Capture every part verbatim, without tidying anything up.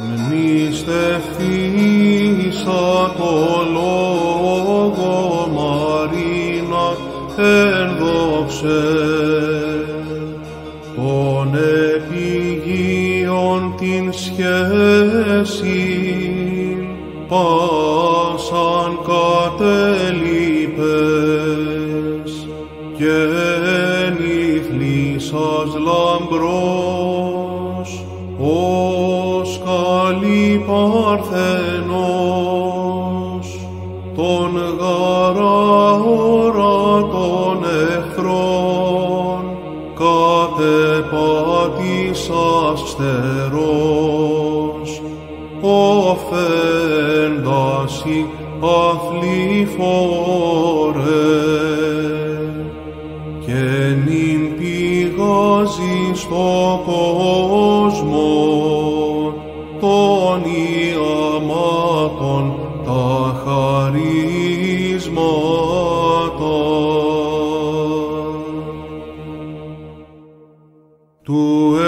μνηστεύσα το λόγο Μαρίνα, ενδόξε των επιγείων την σχέση πάσαν κατέλειπες και νυθλίσας λαμπρός ως καλή Παρθενός τον γαρά ώρα των εχθρών κατεπάτησας στερός ο φέντας η αθληφόρε και νυν πηγάζει στο κόσμο των ιαμάτων τα χαρίσματα του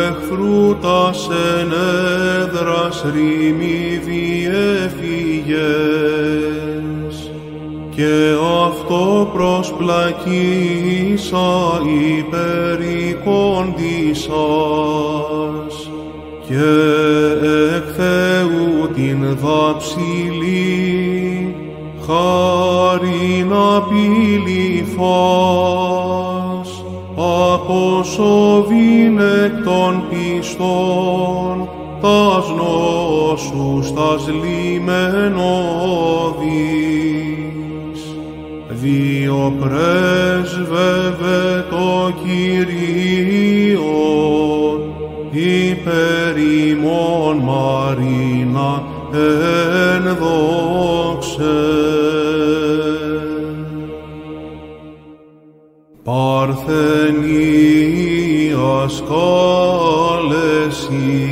εχθρού τα σενέδρας ρήμη διέφυγες και αυτό προσπλακίσα υπερικόντισας και εκ Θεού την δαψιλή χάριν απειληθάς από σοβήν εκ των πιστών τας νόσους τας λιμενώδης. Δύο πρέσβευε το Κυρίο υπέρ ημών Μαρίνα ενδόξε. Παρθενίας κάλεση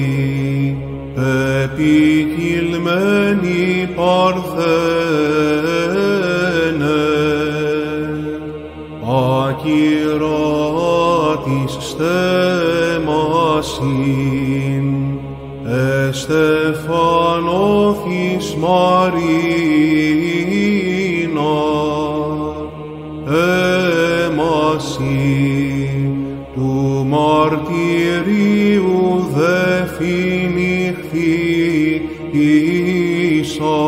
επικυλμένη Παρθένε ακυρά της στέμασιν εστεφανώθης Μαρίνα έμασι του μαρτυρίου δε φινυχθήσα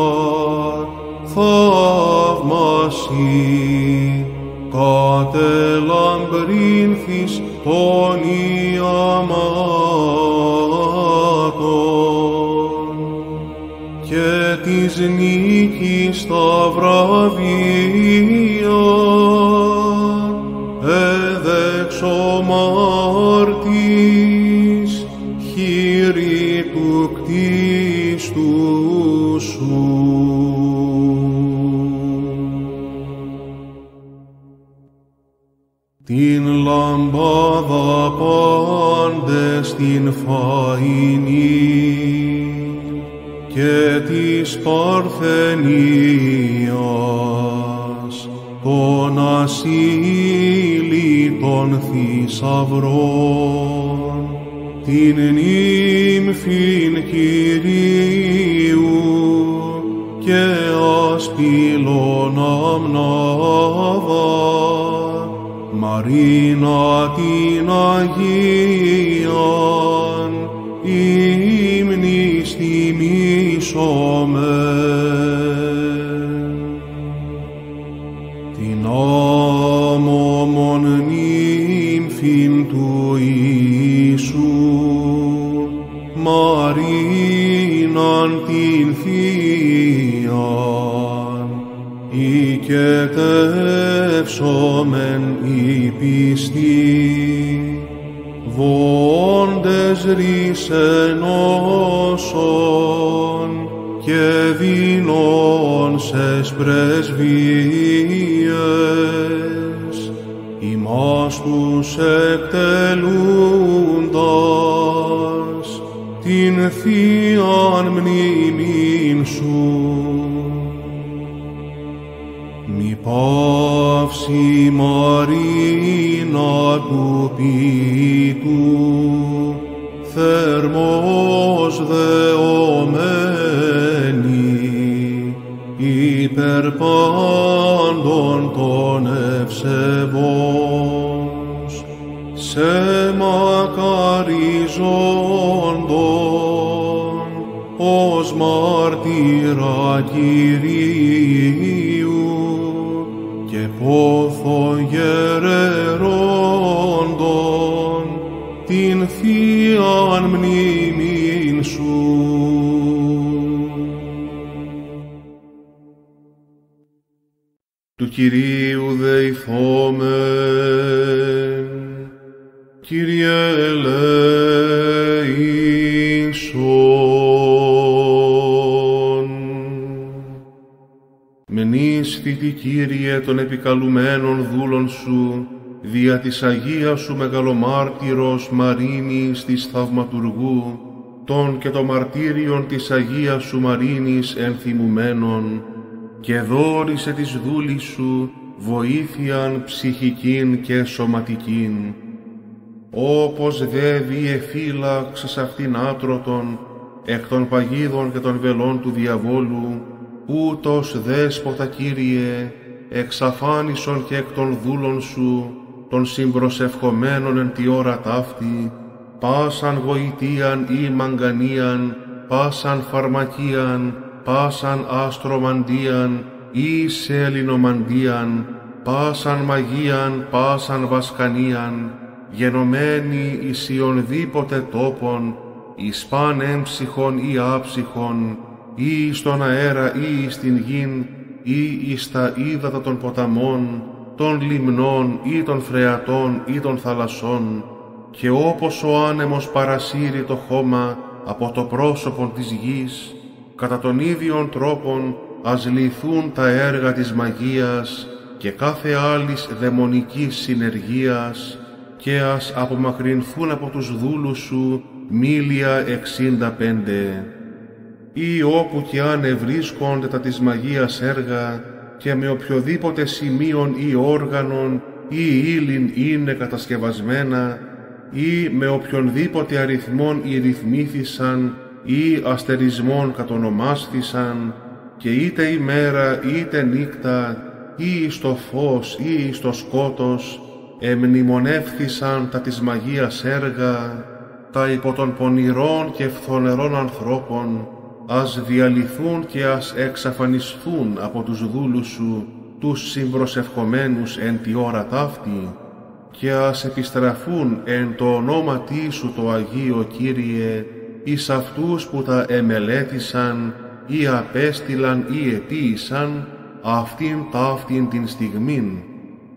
θαύμασι κατελαμπρύνθης των ιαμάτων και της νίκης τα βραβεία έδεξο μάρτης χείρι του κτίστου σου. Την λαμπάδα πάντες την φαΐνη και της Παρθενίας τον ασύλλη των θησαυρών την νύμφην Κυρίου και ασπύλον αμνάδα Μαρίνα την Αγίαν ύμνης τιμήσομεν. Την άμωμον νύμφην του Ιησού Μαρίναν την θείαν οικετεύσομεν οι πιστοί βοώντες ρης ενώσον και δεινώσες πρεσβείες ημάς τους εκτελούντας την θείαν μνήμην σου. Μη παύσει Μαρίνα του ποιητού θερμός δεωμένη υπέρ πάντων των ευσεβών. Σε μακαριζόντων ως μάρτυρα Κυρίου και πόθον γερερόντων την θείαν μνήμην σου. Του Κυρίου δεηθώμεν. Κύριε ελέησον. Μνήσθητη, Κύριε, των επικαλουμένων δούλων Σου, δια της Αγίας Σου μεγαλομάρτυρος Μαρίνης της Θαυματουργού, των και των μαρτύριων της Αγίας Σου Μαρίνης ενθυμουμένων, και δώρισε της δούλης Σου βοήθειαν ψυχικήν και σωματικήν. Όπως δε διεφύλαξες αυτήν άτρωτον, εκ των παγίδων και των βελών του διαβόλου, ούτως δέσποτα, Κύριε, εξαφάνισον και εκ των δούλων Σου, των συμπροσευχομένων εν τη ώρα ταύτη, πάσαν γοητείαν ή μαγκανίαν, πάσαν φαρμακίαν, πάσαν άστρομαντίαν ή σελινομαντίαν, πάσαν μαγίαν, πάσαν βασκανίαν, γενομένοι ισιονδήποτε τόπον, εις παν έμψυχον ή άψυχον, ή στον αέρα ή εις την γην, ή εις τα ύδατα των ποταμών, των λιμνών ή των φρεατών ή των θαλασσών, και όπως ο άνεμος παρασύρει το χώμα από το πρόσωπον της γης, κατά τον ίδιον τρόπον ας λυθούν τα έργα της μαγείας και κάθε άλλης δαιμονικής συνεργίας, και ας απομακρυνθούν από τους δούλους Σου μίλια εξήντα πέντε. Ή όπου και αν ευρίσκονται τα της μαγείας έργα, και με οποιοδήποτε σημείον ή όργανον ή ύλην είναι κατασκευασμένα, ή με οποιονδήποτε αριθμόν ή ρυθμήθησαν ή αστερισμόν κατονομάστησαν, και είτε ημέρα είτε νύκτα, ή στο φως ή στο σκότος, εμνημονεύθησαν τα της μαγείας έργα, τα υπό των πονηρών και φθονερών ανθρώπων, ας διαλυθούν και ας εξαφανιστούν από τους δούλους Σου, τους συμπροσευχομένους εν τη ώρα ταύτη, και ας επιστραφούν εν το ονόματι Σου το Αγίο, Κύριε, εις αυτούς που τα εμελέτησαν ή απέστειλαν ή επίησαν αυτήν ταύτην την στιγμήν,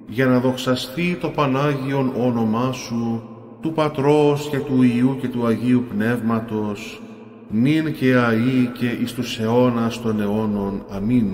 για να δοξαστεί το Πανάγιον όνομά Σου, του Πατρός και του Υιού και του Αγίου Πνεύματος, νυν και αεί και εις τους αιώνας των αιώνων. Αμήν.